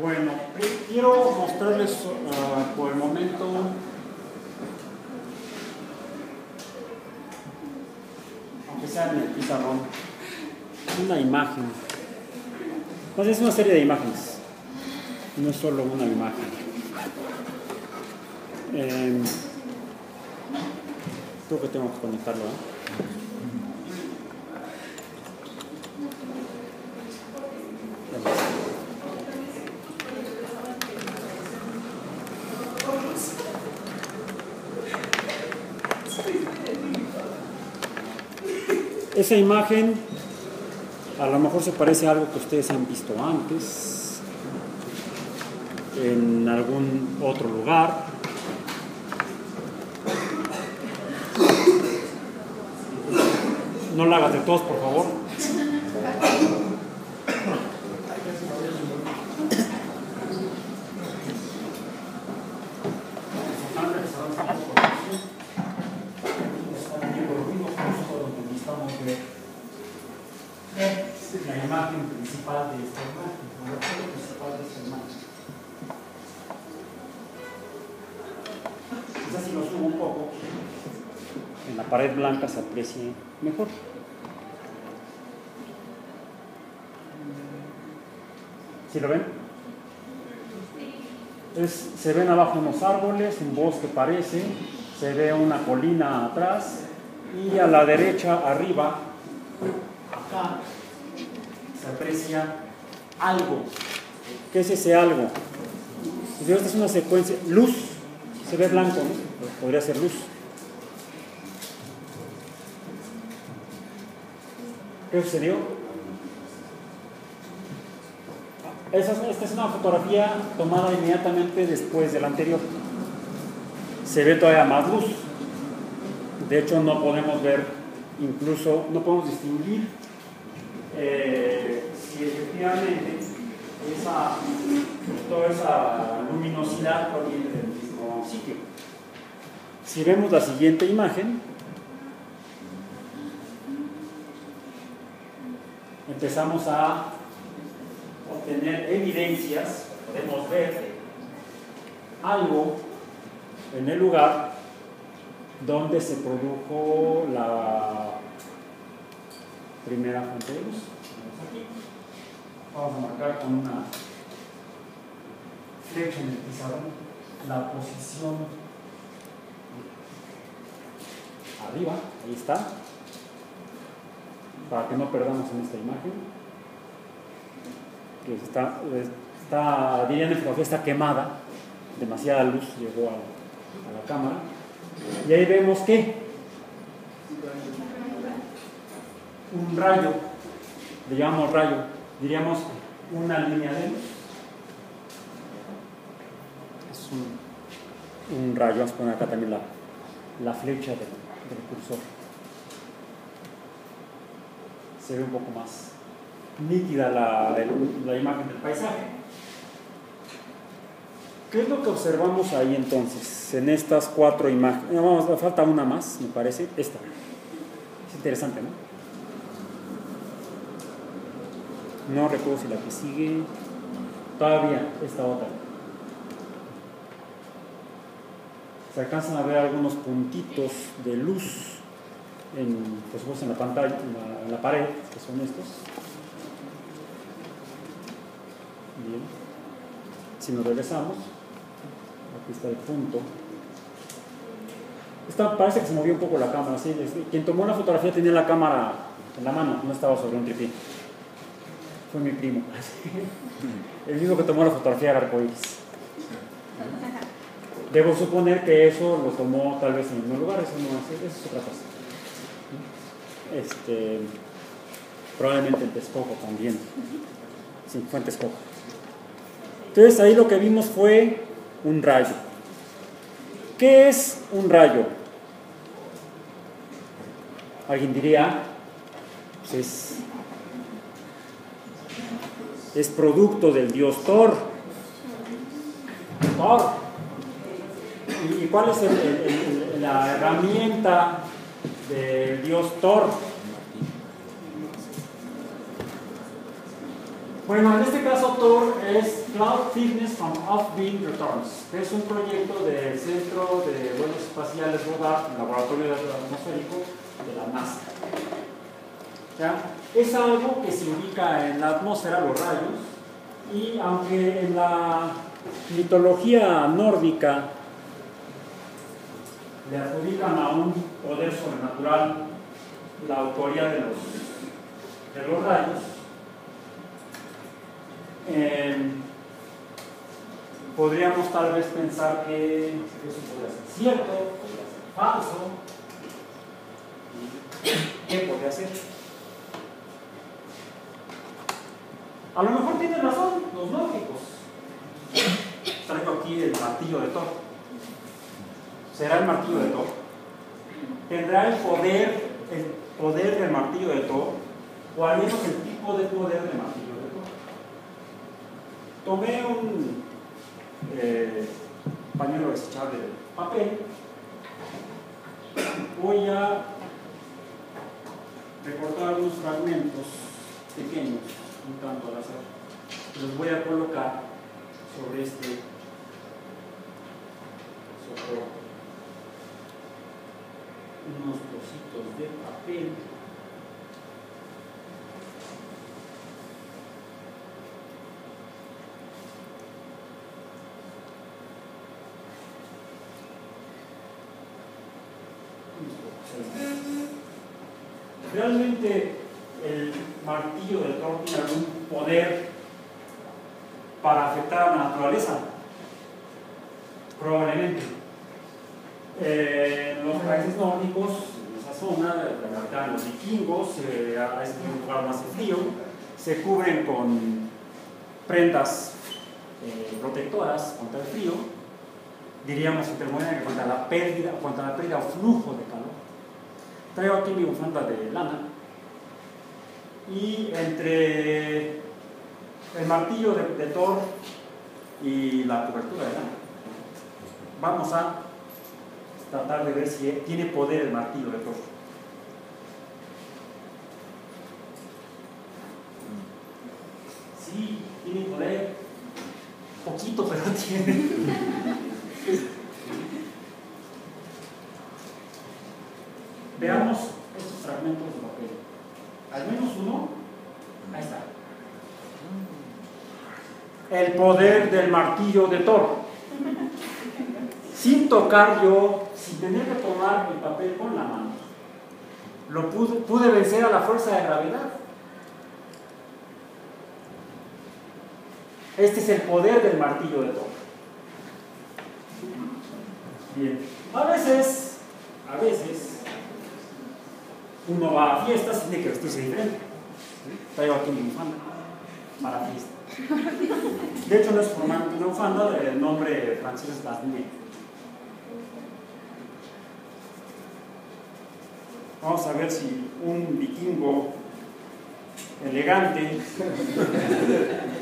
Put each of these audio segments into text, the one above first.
Bueno, quiero mostrarles por el momento aunque sea en el pizarrón una imagen, pues es una serie de imágenes, no es solo una imagen. Creo que tengo que conectarlo, Esa imagen a lo mejor se parece a algo que ustedes han visto antes en algún otro lugar. No la hagas de tos, por favor. Pared blanca se aprecia mejor. ¿Sí lo ven? Se ven abajo unos árboles, un bosque parece, se ve una colina atrás y a la derecha, arriba, acá, se aprecia algo. ¿Qué es ese algo? Esta es una secuencia, luz, se ve blanco, ¿no? Podría ser luz. ¿Qué sucedió? Esta es una fotografía tomada inmediatamente después de la anterior. Se ve todavía más luz. De hecho, no podemos ver, incluso no podemos distinguir si efectivamente toda esa luminosidad proviene del mismo sitio. Si vemos la siguiente imagen, empezamos a obtener evidencias, podemos ver algo en el lugar donde se produjo la primera fuente de luz. Vamos a marcar con una flecha en el pizarrón la posición arriba, ahí está, para que no perdamos en esta imagen que dirían en fotografía, está quemada, demasiada luz llegó a la cámara, y ahí vemos que un rayo, le llamamos rayo, diríamos una línea de luz, es un rayo. Vamos a poner acá también la flecha del cursor. Se ve un poco más nítida la imagen del paisaje. ¿Qué es lo que observamos ahí entonces? En estas cuatro imágenes. Vamos, falta una más, me parece. Esta. Es interesante, ¿no? No recuerdo si la que sigue. Todavía, esta otra. Se alcanzan a ver algunos puntitos de luz. Por supuesto en la pantalla, en la pared, que son estos. Bien. Si nos regresamos, aquí está el punto. Parece que se movió un poco la cámara, ¿sí? Quien tomó la fotografía tenía la cámara en la mano, no estaba sobre un tripié. Fue mi primo. El mismo que tomó la fotografía de arcoíris. Debo suponer que eso lo tomó tal vez en el mismo lugar, eso no es otra cosa. Probablemente en Texcoco también. Sí, fue en Texcoco. Entonces ahí lo que vimos fue un rayo. ¿Qué es un rayo? Alguien diría, pues es producto del dios Thor. ¿Y cuál es la herramienta del dios Thor? Bueno, en este caso Thor es Cloud Fitness from Off Beam Returns, que es un proyecto del Centro de Vuelos Espaciales Rodar, el Laboratorio de Atmosférico de la NASA. ¿Ya? Es algo que se ubica en la atmósfera, los rayos, y aunque en la mitología nórdica le adjudican a un poder sobrenatural la autoría de los rayos, podríamos tal vez pensar que eso podría ser cierto, podría ser falso. ¿Qué podría ser? A lo mejor tienen razón los nórdicos. Traigo aquí el martillo de Thor. ¿Será el martillo de Thor? ¿Tendrá el poder del martillo de Thor? ¿O al menos el tipo de poder del martillo de Thor? Tomé un pañuelo desechable de papel. Voy a recortar unos fragmentos pequeños, un tanto al azar. Los voy a colocar sobre este soporte. Unos trocitos de papel. Realmente el martillo de Thor tiene algún poder para afectar a la naturaleza, probablemente. En los países nórdicos, en esa zona, habitan los vikingos, es un lugar más frío, se cubren con prendas protectoras contra el frío, diríamos termodinámica, contra la pérdida o flujo de calor. Traigo aquí mi bufanda de lana y entre el martillo de Thor y la cobertura de lana vamos a tratar de ver si tiene poder el martillo de Thor. Sí, tiene poder, poquito, pero tiene. Veamos estos fragmentos de papel. Al menos uno. Ahí está. El poder del martillo de Thor. Sin tocar yo, sin tener que tomar el papel con la mano, lo pude vencer a la fuerza de gravedad. Este es el poder del martillo de Thor. Bien. A veces uno va a fiestas y tiene que vestirse diferente. Traigo aquí mi bufanda para fiesta. De hecho, no es formal una bufanda, el nombre francés es Basnet. Vamos a ver si un vikingo elegante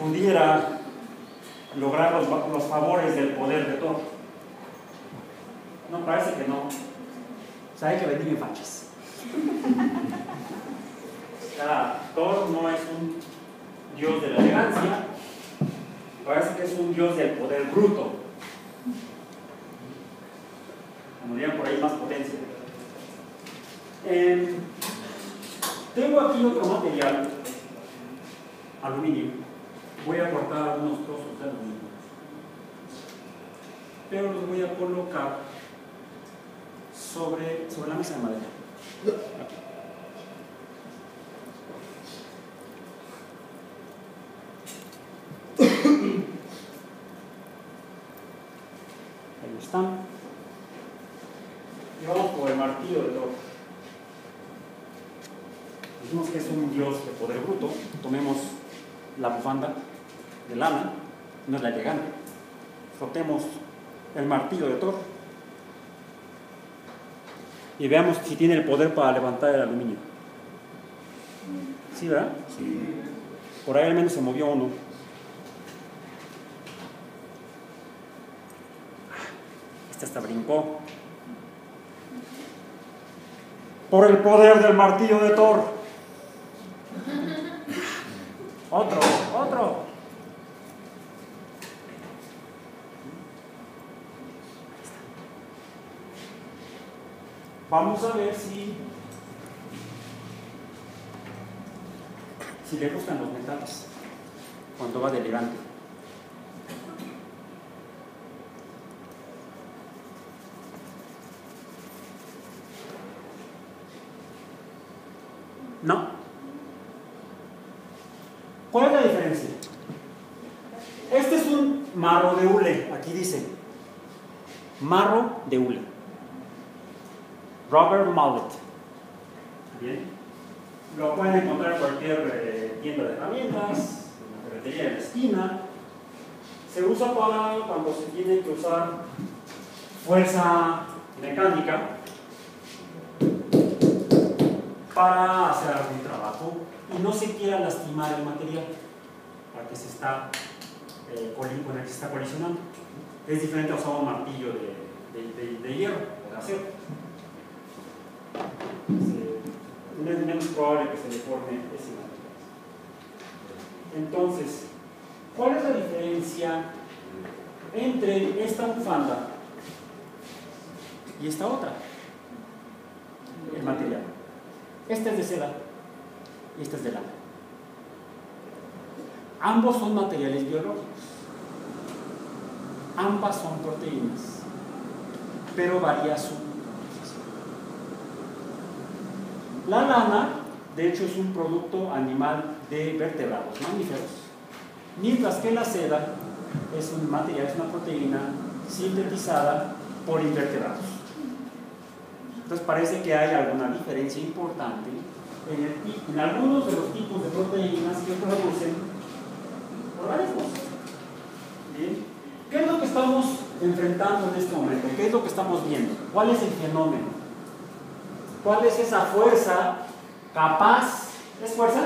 pudiera lograr los favores del poder de Thor. No, parece que no. O sea, hay que venir en fachas. Thor no es un dios de la elegancia, parece que es un dios del poder bruto, como dirían por ahí, más potencia. Tengo aquí otro material, aluminio. Voy a cortar algunos trozos de aluminio, pero los voy a colocar sobre la mesa de madera. Ahí están. Y vamos por el martillo de Thor. Dijimos que es un dios de poder bruto. Tomemos la bufanda de lana, no es la elegante. Frotemos el martillo de Thor y veamos si tiene el poder para levantar el aluminio. ¿Sí, verdad? Sí. Por ahí al menos se movió uno. Este hasta brincó. Por el poder del martillo de Thor. Otro. Vamos a ver si le gustan los metales cuando va de elegante. No. ¿Cuál es la diferencia? Este es un marro de hule, aquí dice marro de hule, rubber mallet. Bien. Lo pueden encontrar en cualquier tienda de herramientas, en la ferretería de la esquina. Se usa para cuando se tiene que usar fuerza mecánica para hacer algún trabajo y no se quiera lastimar el material para que se está con el que se está colisionando. Es diferente a usar un martillo de hierro o de acero. No es menos probable que se deforme ese material. Entonces, ¿cuál es la diferencia entre esta bufanda y esta otra? El material. Esta es de seda y esta es de lana. Ambos son materiales biológicos. Ambas son proteínas, pero varía su composición. La lana, de hecho, es un producto animal de vertebrados mamíferos, mientras que la seda es un material, es una proteína sintetizada por invertebrados. Entonces parece que hay alguna diferencia importante en algunos de los tipos de proteínas que producen organismos. ¿Bien? ¿Qué es lo que estamos enfrentando en este momento? ¿Qué es lo que estamos viendo? ¿Cuál es el fenómeno? ¿Cuál es esa fuerza capaz? ¿Es fuerza?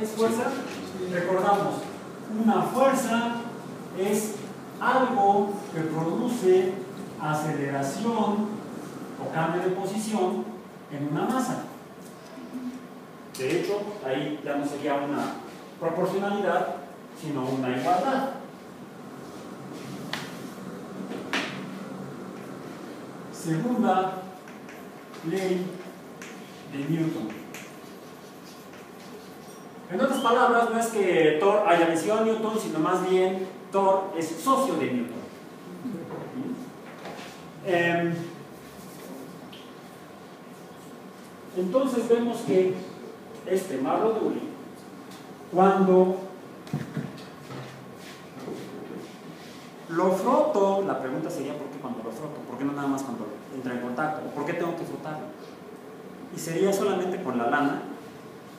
¿Es fuerza? Recordamos, una fuerza es algo que produce aceleración o cambio de posición en una masa. De hecho, ahí ya no sería una proporcionalidad, sino una igualdad. Segunda ley de Newton. En otras palabras, no es que Thor haya vencido a Newton, sino más bien Thor es socio de Newton. Entonces vemos que este marro de hule, cuando lo froto, la pregunta sería ¿por qué cuando lo froto? ¿Por qué no nada más cuando entra en contacto? ¿Por qué tengo que frotarlo? Y sería solamente con la lana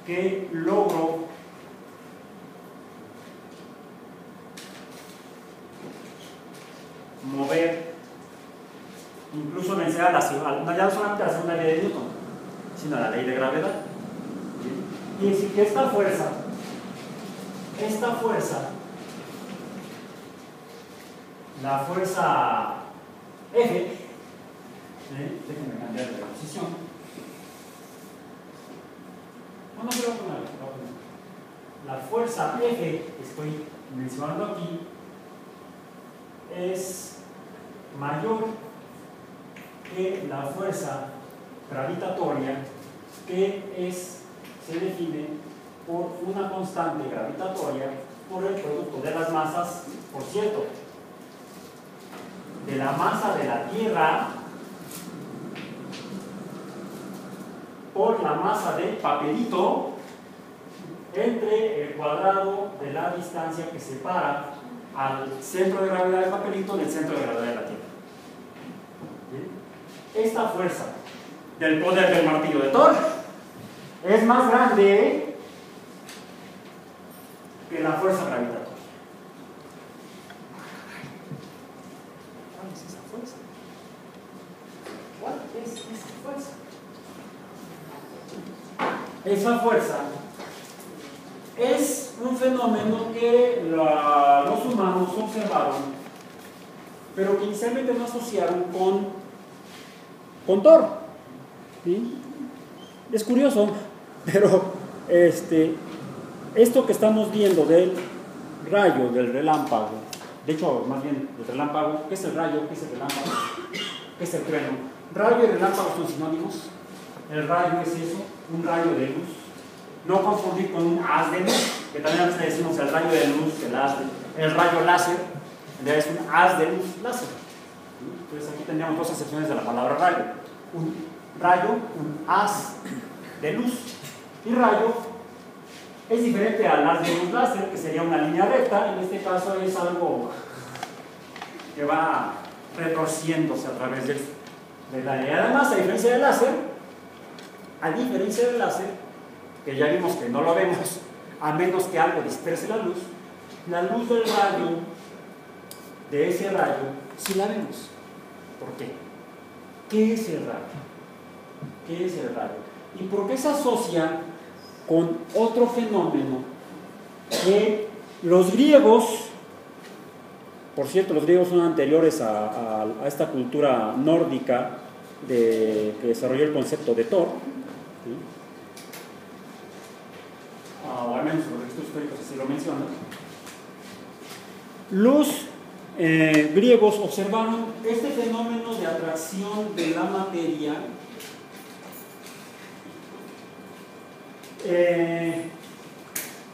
que logro mover, incluso vencer a la segunda, ya no solamente a la segunda ley de Newton, sino a la ley de gravedad. Y es decir que esta fuerza, la fuerza F, déjenme cambiar de posición. No se va a poner, la fuerza F que estoy mencionando aquí es mayor que la fuerza gravitatoria, que se define por una constante gravitatoria por el producto de las masas, por cierto, de la masa de la Tierra por la masa del papelito entre el cuadrado de la distancia que separa al centro de gravedad del papelito del centro de gravedad de la Tierra. ¿Bien? Esta fuerza del poder del martillo de Thor es más grande que la fuerza gravitatoria. ¿Cuál es esa fuerza? Esa fuerza es un fenómeno que los humanos observaron, pero que inicialmente no asociaron con Thor. ¿Sí? Es curioso, pero esto que estamos viendo del rayo, del relámpago, de hecho, más bien, del relámpago, ¿qué es el rayo? ¿Qué es el relámpago? ¿Qué es el trueno? Rayo y relámpago son sinónimos. El rayo es eso, un rayo de luz. No confundir con un haz de luz, que también a veces le decimos el rayo de luz, el rayo láser, en realidad es un haz de luz láser. Entonces aquí tendríamos dos acepciones de la palabra rayo. Un rayo, un haz de luz. Y rayo es diferente al haz de luz láser, que sería una línea recta. En este caso es algo que va retorciéndose a través de la línea de masa, a diferencia del láser, que ya vimos que no lo vemos, a menos que algo disperse la luz del rayo, de ese rayo, sí la vemos. ¿Por qué? ¿Qué es el rayo? ¿Qué es el rayo? ¿Y por qué se asocia con otro fenómeno que los griegos, por cierto, los griegos son anteriores a esta cultura nórdica que desarrolló el concepto de Thor, ¿sí? O al menos los registros históricos así lo mencionan. Los griegos observaron este fenómeno de atracción de la materia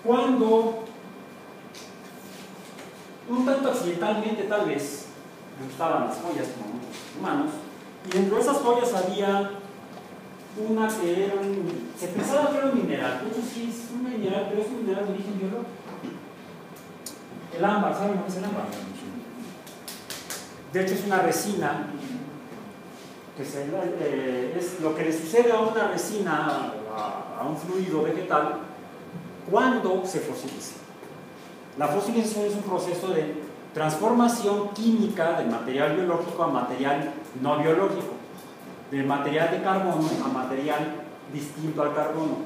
cuando un tanto accidentalmente, tal vez, me gustaban las joyas como muchos humanos, y dentro de esas joyas había una que era se pensaba que era un mineral. De hecho sí es un mineral, pero es un mineral de origen biológico. El ámbar, ¿saben lo que es el ámbar? De hecho es una resina que es lo que le sucede a una resina, a un fluido vegetal, cuando se fosiliza. La fosilización es un proceso de transformación química del material biológico a material no biológico, del material de carbono a material distinto al carbono.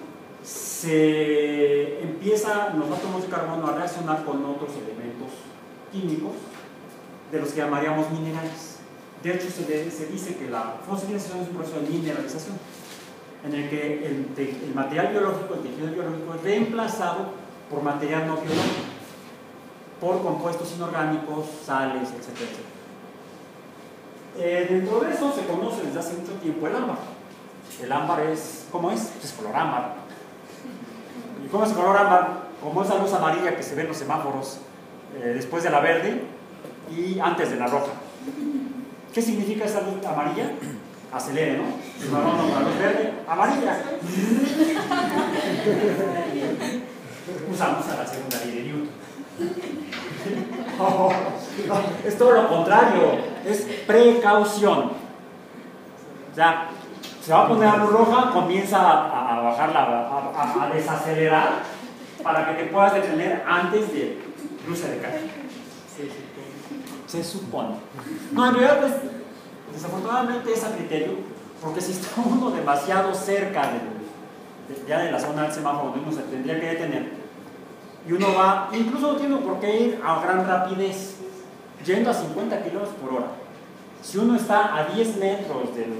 Se empiezan los átomos de carbono a reaccionar con otros elementos químicos de los que llamaríamos minerales. De hecho se dice que la fosilización es un proceso de mineralización en el que el material biológico, el tejido biológico es reemplazado por material no biológico, por compuestos inorgánicos, sales, etcétera, etcétera. Dentro de eso se conoce desde hace mucho tiempo el ámbar. El ámbar es, ¿cómo es? Pues color ámbar. ¿Y cómo es el color ámbar? Como esa luz amarilla que se ve en los semáforos después de la verde y antes de la roja. ¿Qué significa esa luz amarilla? Acelere, ¿no? Si no, la luz verde, amarilla. Usamos a la segunda ley de Newton. Oh, no, es todo lo contrario, es precaución. O sea, se va a poner a luz roja, comienza a bajarla, a desacelerar para que te puedas detener antes de cruce de calle. Se supone. No, en realidad, pues, desafortunadamente es a criterio, porque si está uno demasiado cerca de la zona del semáforo donde uno se tendría que detener, y uno va, incluso no tiene por qué ir a gran rapidez, yendo a 50 km/h. Si uno está a 10 metros del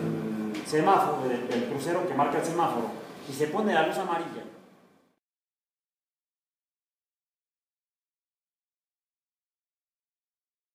semáforo, del crucero que marca el semáforo, y se pone la luz amarilla,